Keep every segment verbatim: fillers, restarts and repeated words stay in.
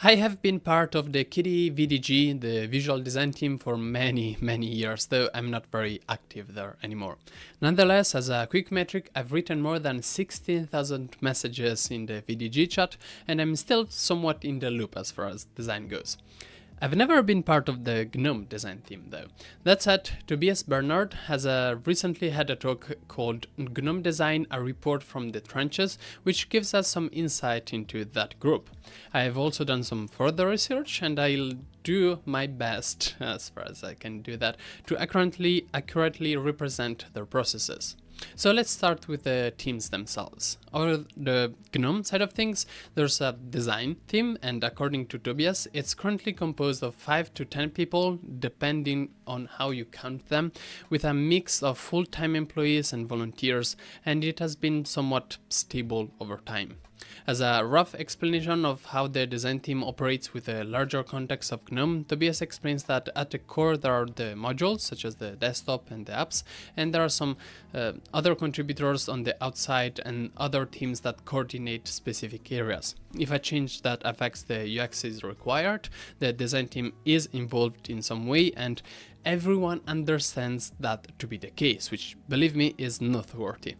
I have been part of the K D E V D G, the visual design team, for many, many years, though I'm not very active there anymore. Nonetheless, as a quick metric, I've written more than sixteen thousand messages in the V D G chat, and I'm still somewhat in the loop as far as design goes. I've never been part of the GNOME design team though. That said, Tobias Bernard has uh, recently had a talk called GNOME Design, a report from the trenches, which gives us some insight into that group. I have also done some further research, and I'll do my best, as far as I can do that, to accurately, accurately represent their processes. So let's start with the teams themselves. On the GNOME side of things, there's a design team, and according to Tobias, it's currently composed of five to ten people, depending on how you count them, with a mix of full-time employees and volunteers, and it has been somewhat stable over time. As a rough explanation of how the design team operates with a larger context of GNOME, Tobias explains that at the core there are the modules, such as the desktop and the apps, and there are some uh, other contributors on the outside and other teams that coordinate specific areas. If a change that affects the U X is required, the design team is involved in some way, and everyone understands that to be the case, which, believe me, is noteworthy.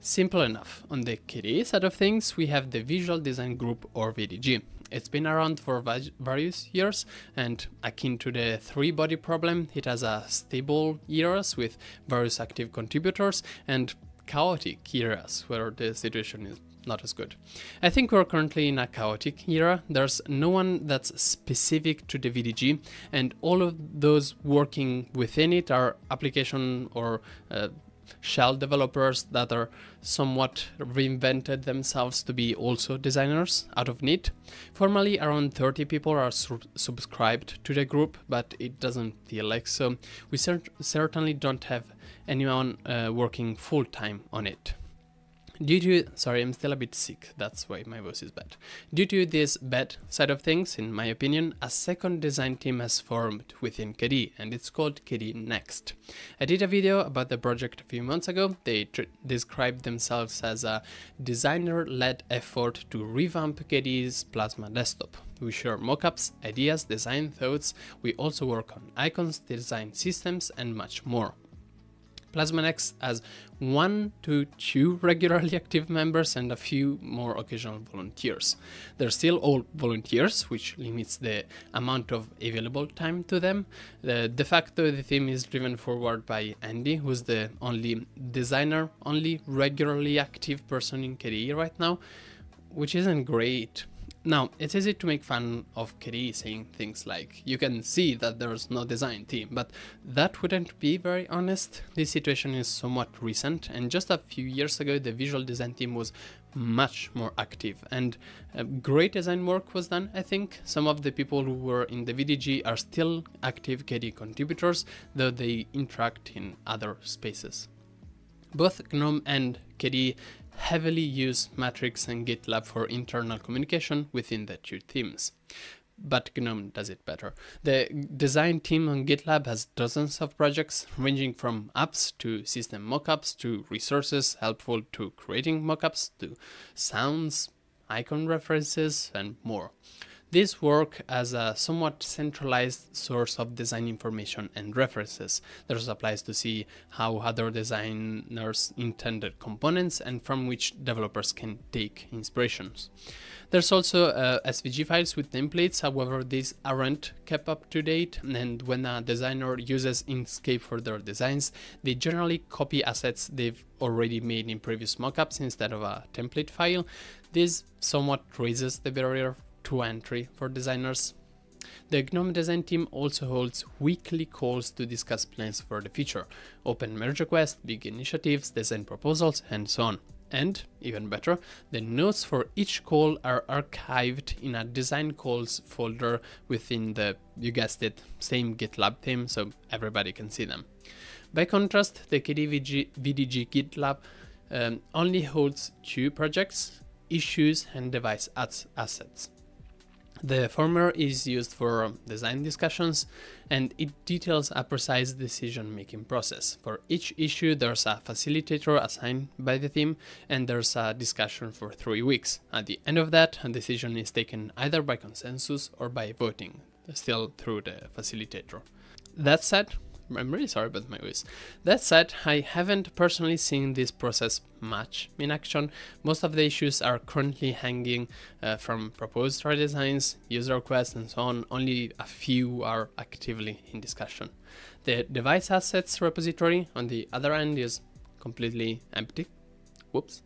Simple enough. On the K D E side of things, we have the Visual Design Group, or V D G. It's been around for various years, and akin to the three-body problem, it has a stable years with various active contributors and chaotic years where the situation is not as good. I think we're currently in a chaotic era. There's no one that's specific to the V D G, and all of those working within it are application or uh, shell developers that are somewhat reinvented themselves to be also designers out of need. Formally, around thirty people are su subscribed to the group, but it doesn't feel like so. We cer certainly don't have anyone uh, working full-time on it. Due to, sorry, I'm still a bit sick, that's why my voice is bad. Due to this bad side of things, in my opinion, a second design team has formed within K D E, and it's called K D E Next. I did a video about the project a few months ago. They described themselves as a designer-led effort to revamp K D E's Plasma desktop. We share mockups, ideas, design thoughts, we also work on icons, design systems, and much more. Plasma Next has one to two regularly active members and a few more occasional volunteers. They're still all volunteers, which limits the amount of available time to them. The, de facto, the team is driven forward by Andy, who's the only designer, only regularly active person in K D E right now, which isn't great. Now, it's easy to make fun of K D E saying things like, you can see that there's no design team, but that wouldn't be very honest. This situation is somewhat recent, and just a few years ago the visual design team was much more active, and uh, great design work was done, I think. Some of the people who were in the V D G are still active K D E contributors, though they interact in other spaces. Both GNOME and K D E heavily use Matrix and GitLab for internal communication within the two teams. But GNOME does it better. The design team on GitLab has dozens of projects, ranging from apps to system mockups to resources helpful to creating mockups to sounds, icon references, and more. This work as a somewhat centralized source of design information and references. There's a place to see how other designers intended components and from which developers can take inspirations. There's also uh, S V G files with templates, however these aren't kept up to date, and when a designer uses Inkscape for their designs, they generally copy assets they've already made in previous mockups instead of a template file. This somewhat raises the barrier to entry for designers. The GNOME design team also holds weekly calls to discuss plans for the future, open merge requests, big initiatives, design proposals, and so on. And, even better, the notes for each call are archived in a design calls folder within the, you guessed it, same GitLab team, so everybody can see them. By contrast, the K D E V D G GitLab um, only holds two projects, issues and device assets. The former is used for design discussions, and it details a precise decision-making process. For each issue, there's a facilitator assigned by the team, and there's a discussion for three weeks. At the end of that, a decision is taken either by consensus or by voting, still through the facilitator. That said, I'm really sorry about my voice. That said, I haven't personally seen this process much in action. Most of the issues are currently hanging uh, from proposed redesigns, user requests, and so on. Only a few are actively in discussion. The device assets repository, on the other hand, is completely empty. Whoops.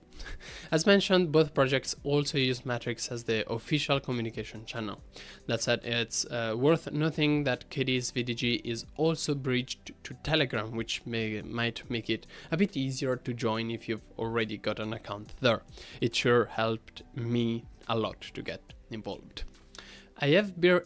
As mentioned, both projects also use Matrix as the official communication channel. That said, it's uh, worth noting that K D E's V D G is also bridged to Telegram, which may, might make it a bit easier to join if you've already got an account there. It sure helped me a lot to get involved. I have uh,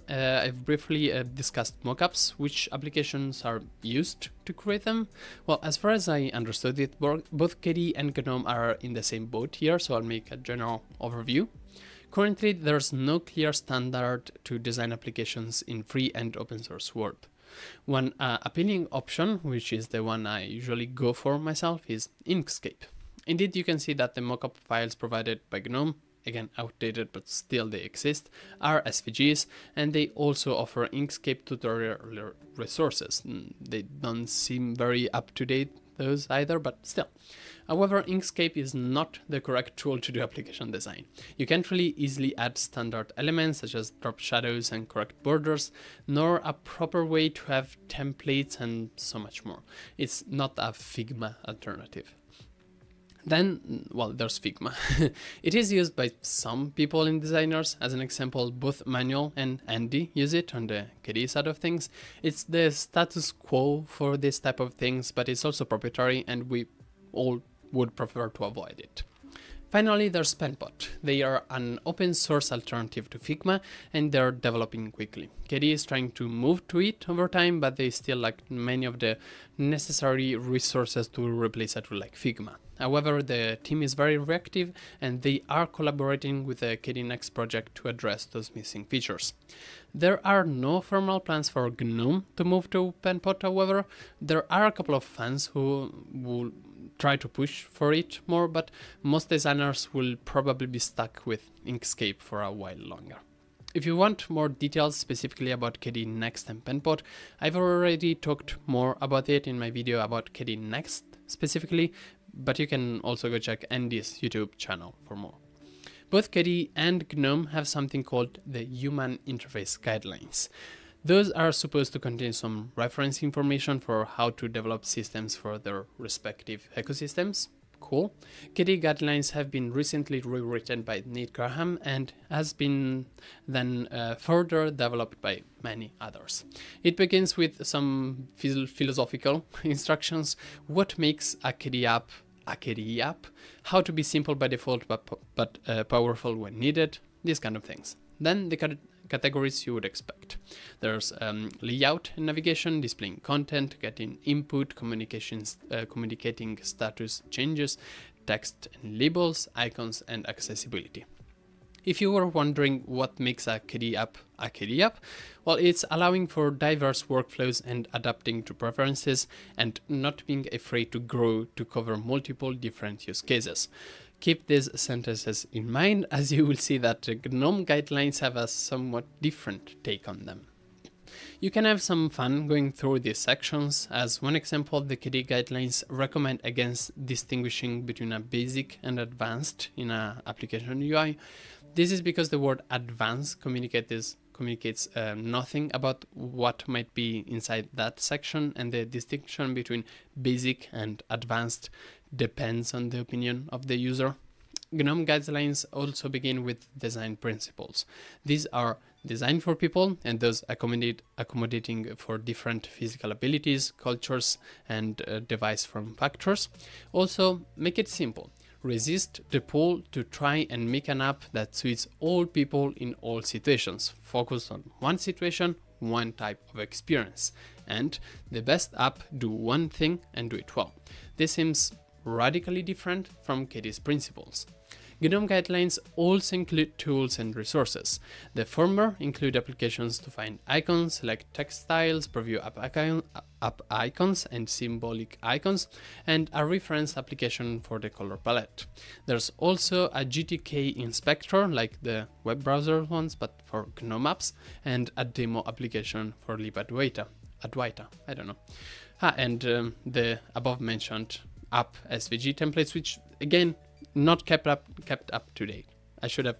I've briefly uh, discussed mockups, which applications are used to create them. Well, as far as I understood it, both K D E and GNOME are in the same boat here, so I'll make a general overview. Currently, there's no clear standard to design applications in free and open source world. One uh, appealing option, which is the one I usually go for myself, is Inkscape. Indeed, you can see that the mockup files provided by GNOME, again outdated but still they exist, are S V Gs, and they also offer Inkscape tutorial resources. They don't seem very up to date, those either, but still. However, Inkscape is not the correct tool to do application design. You can't really easily add standard elements such as drop shadows and correct borders, nor a proper way to have templates and so much more. It's not a Figma alternative. Then, well, there's Figma. It is used by some people and designers. As an example, both Manuel and Andy use it on the K D E side of things. It's the status quo for this type of things, but it's also proprietary and we all would prefer to avoid it. Finally, there's Penpot. They are an open source alternative to Figma and they're developing quickly. K D E is trying to move to it over time, but they still lack many of the necessary resources to replace a tool like Figma. However, the team is very reactive and they are collaborating with the K D E Next project to address those missing features. There are no formal plans for GNOME to move to Penpot, however. There are a couple of fans who will try to push for it more, but most designers will probably be stuck with Inkscape for a while longer. If you want more details specifically about K D E Next and Penpot, I've already talked more about it in my video about K D E Next specifically, but you can also go check Andy's YouTube channel for more. Both K D E and GNOME have something called the Human Interface Guidelines. Those are supposed to contain some reference information for how to develop systems for their respective ecosystems. Cool. K D E guidelines have been recently rewritten by Nate Graham and has been then uh, further developed by many others. It begins with some philosophical instructions, what makes a K D E app a K D E app, how to be simple by default but, but uh, powerful when needed, these kind of things. Then the categories you would expect. There's um, layout and navigation, displaying content, getting input, communications, uh, communicating status changes, text and labels, icons and accessibility. If you were wondering what makes a K D E app a K D E app, well, it's allowing for diverse workflows and adapting to preferences and not being afraid to grow to cover multiple different use cases. Keep these sentences in mind, as you will see that the GNOME guidelines have a somewhat different take on them. You can have some fun going through these sections. As one example, the K D E guidelines recommend against distinguishing between a basic and advanced in an application U I. This is because the word advanced communicates, communicates uh, nothing about what might be inside that section, and the distinction between basic and advanced depends on the opinion of the user. GNOME guidelines also begin with design principles. These are designed for people and those accommodate, accommodating for different physical abilities, cultures, and uh, device form factors. Also, make it simple. Resist the pull to try and make an app that suits all people in all situations. Focus on one situation, one type of experience. And the best app, do one thing and do it well. This seems radically different from K D E's principles. GNOME guidelines also include tools and resources. The former include applications to find icons, select text styles, preview app, icon, app icons and symbolic icons, and a reference application for the color palette. There's also a G T K inspector, like the web browser ones, but for GNOME apps, and a demo application for Libadwaita. Adwaita, I don't know. Ah, and um, the above mentioned app S V G templates, which again, not kept up, kept up to date. I should have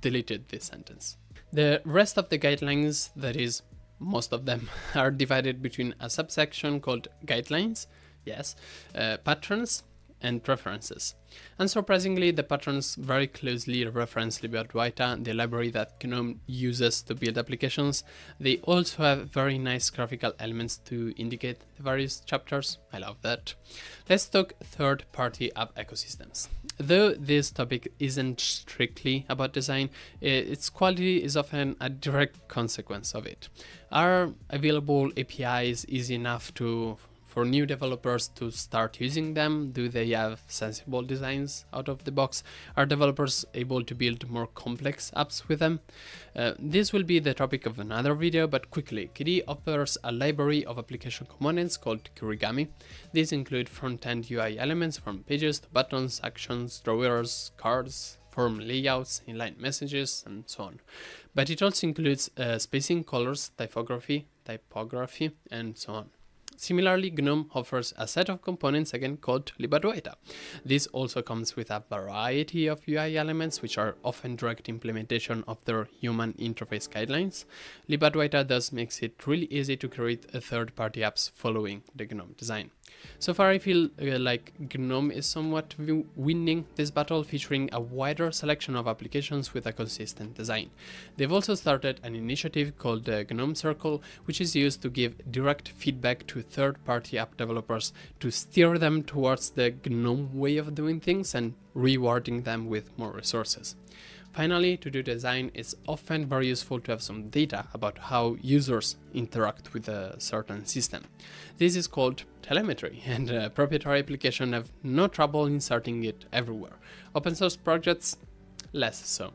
deleted this sentence. The rest of the guidelines, that is, most of them, are divided between a subsection called guidelines, yes, uh, patterns, and references. Unsurprisingly, the patterns very closely reference Libadwaita, the library that GNOME uses to build applications. They also have very nice graphical elements to indicate the various chapters. I love that. Let's talk third-party app ecosystems. Though this topic isn't strictly about design, its quality is often a direct consequence of it. Are available A P Is easy enough to for new developers to start using them? Do they have sensible designs out of the box? Are developers able to build more complex apps with them? Uh, this will be the topic of another video, but quickly, K D E offers a library of application components called Kirigami. These include front-end U I elements from pages to buttons, actions, drawers, cards, form layouts, inline messages, and so on. But it also includes uh, spacing, colors, typography, typography, and so on. Similarly, GNOME offers a set of components, again called Libadwaita. This also comes with a variety of U I elements, which are often direct implementation of their human interface guidelines. Libadwaita thus makes it really easy to create third-party apps following the GNOME design. So far, I feel uh, like GNOME is somewhat winning this battle, featuring a wider selection of applications with a consistent design. They've also started an initiative called the GNOME Circle, which is used to give direct feedback to third-party app developers to steer them towards the GNOME way of doing things and rewarding them with more resources. Finally, to do design, it's often very useful to have some data about how users interact with a certain system. This is called telemetry, and uh, proprietary applications have no trouble inserting it everywhere. Open source projects, less so.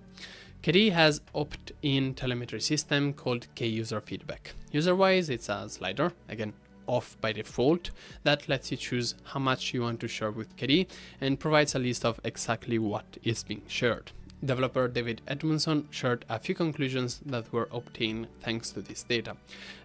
K D E has opt-in telemetry system called KUserFeedback. User-wise, it's a slider, again, off by default, that lets you choose how much you want to share with K D E and provides a list of exactly what is being shared. Developer David Edmondson shared a few conclusions that were obtained thanks to this data.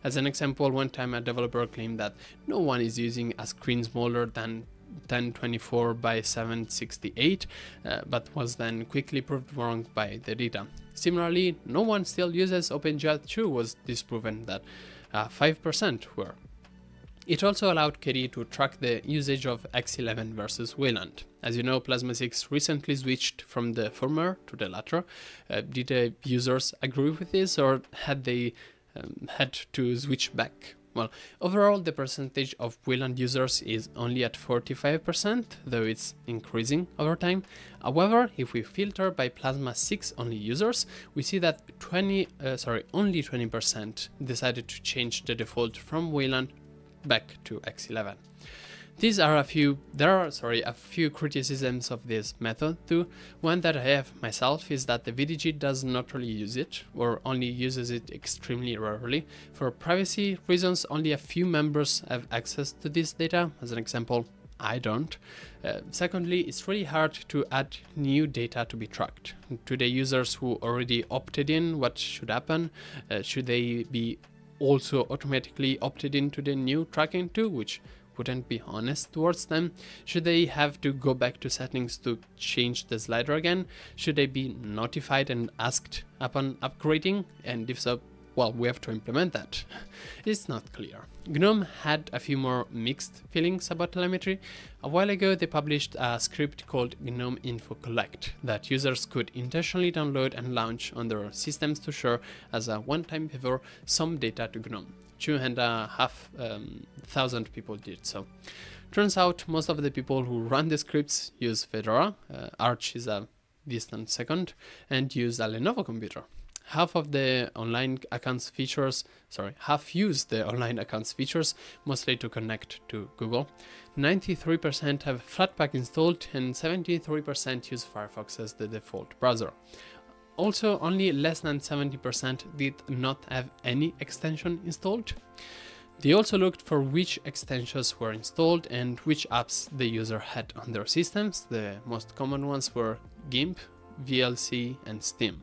As an example, one time a developer claimed that no one is using a screen smaller than ten twenty-four by seven sixty-eight, uh, but was then quickly proved wrong by the data. Similarly, no one still uses OpenGL two was disproven that uh, five percent were. It also allowed K D E to track the usage of X eleven versus Wayland. As you know, Plasma six recently switched from the former to the latter. Uh, did the users agree with this, or had they um, had to switch back? Well, overall, the percentage of Wayland users is only at forty-five percent, though it's increasing over time. However, if we filter by Plasma six only users, we see that twenty, uh, sorry, only twenty percent decided to change the default from Wayland back to X eleven. These are a few, there are sorry, a few criticisms of this method too. One that I have myself is that the V D G does not really use it, or only uses it extremely rarely. For privacy reasons, only a few members have access to this data. As an example, I don't. Uh, secondly, it's really hard to add new data to be tracked. To the users who already opted in, what should happen? Uh, should they be also automatically opted into the new tracking too, which wouldn't be honest towards them? Should they have to go back to settings to change the slider again? Should they be notified and asked upon upgrading? And if so, well, we have to implement that. It's not clear. GNOME had a few more mixed feelings about telemetry. A while ago, they published a script called GNOME Info Collect that users could intentionally download and launch on their systems to share as a one-time favor some data to GNOME. Two and a half um, thousand people did so. Turns out most of the people who run the scripts use Fedora, uh, Arch is a distant second, and use a Lenovo computer. half of the online accounts features, sorry, half used the online accounts features, mostly to connect to Google. ninety-three percent have Flatpak installed and seventy-three percent use Firefox as the default browser. Also, only less than seventy percent did not have any extension installed. They also looked for which extensions were installed and which apps the user had on their systems. The most common ones were GIMP, V L C, and Steam.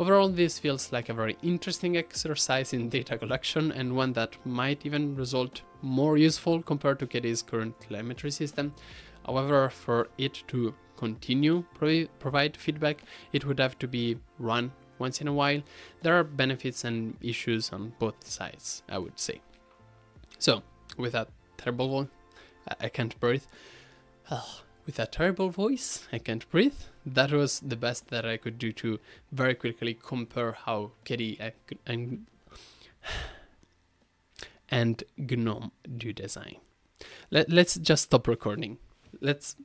Overall, this feels like a very interesting exercise in data collection and one that might even result more useful compared to K D E's current telemetry system. However, for it to continue pro provide feedback, it would have to be run once in a while. There are benefits and issues on both sides, I would say. So, with that terrible voice, I can't breathe. Oh, with that terrible voice, I can't breathe. That was the best that I could do to very quickly compare how K D E and, and GNOME do design. Let, let's just stop recording. Let's